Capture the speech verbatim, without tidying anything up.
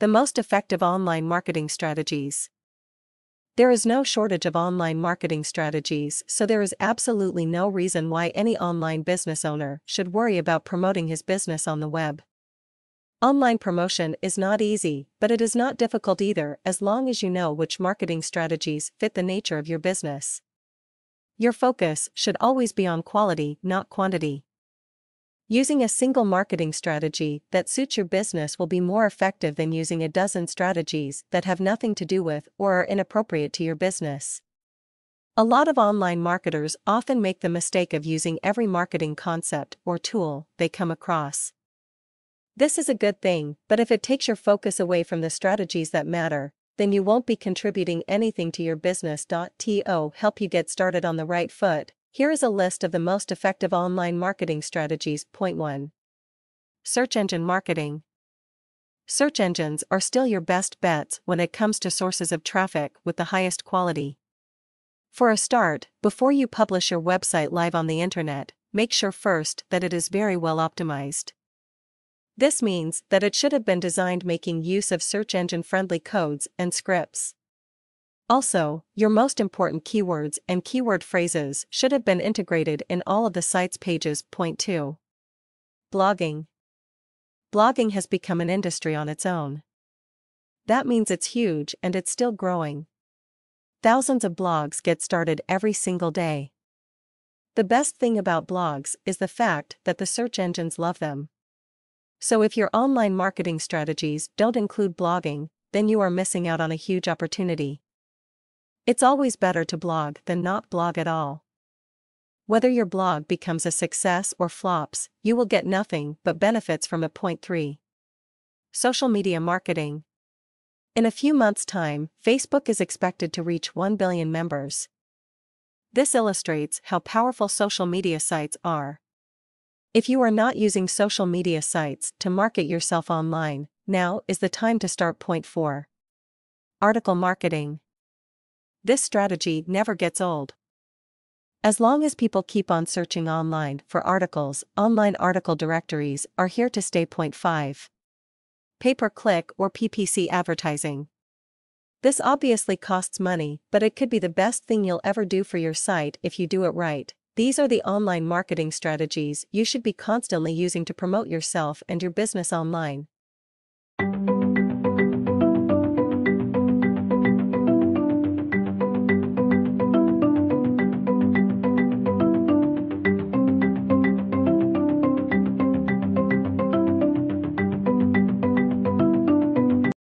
The most effective online marketing strategies. There is no shortage of online marketing strategies, so there is absolutely no reason why any online business owner should worry about promoting his business on the web. Online promotion is not easy, but it is not difficult either as long as you know which marketing strategies fit the nature of your business. Your focus should always be on quality, not quantity. Using a single marketing strategy that suits your business will be more effective than using a dozen strategies that have nothing to do with or are inappropriate to your business. A lot of online marketers often make the mistake of using every marketing concept or tool they come across. This is a good thing, but if it takes your focus away from the strategies that matter, then you won't be contributing anything to your business. To help you get started on the right foot, here is a list of the most effective online marketing strategies. Point one. Search engine marketing. Search engines are still your best bets when it comes to sources of traffic with the highest quality. For a start, before you publish your website live on the internet, make sure first that it is very well optimized. This means that it should have been designed making use of search engine-friendly codes and scripts. Also, your most important keywords and keyword phrases should have been integrated in all of the site's pages. Point two. Blogging. Blogging has become an industry on its own. That means it's huge and it's still growing. Thousands of blogs get started every single day. The best thing about blogs is the fact that the search engines love them. So if your online marketing strategies don't include blogging, then you are missing out on a huge opportunity. It's always better to blog than not blog at all. Whether your blog becomes a success or flops, you will get nothing but benefits from it. Point three. Social media marketing. In a few months' time, Facebook is expected to reach one billion members. This illustrates how powerful social media sites are. If you are not using social media sites to market yourself online, now is the time to start. Point four. Article marketing. This strategy never gets old. As long as people keep on searching online for articles, online article directories are here to stay. Point five. Pay-per-click or P P C advertising. This obviously costs money, but it could be the best thing you'll ever do for your site if you do it right. These are the online marketing strategies you should be constantly using to promote yourself and your business online,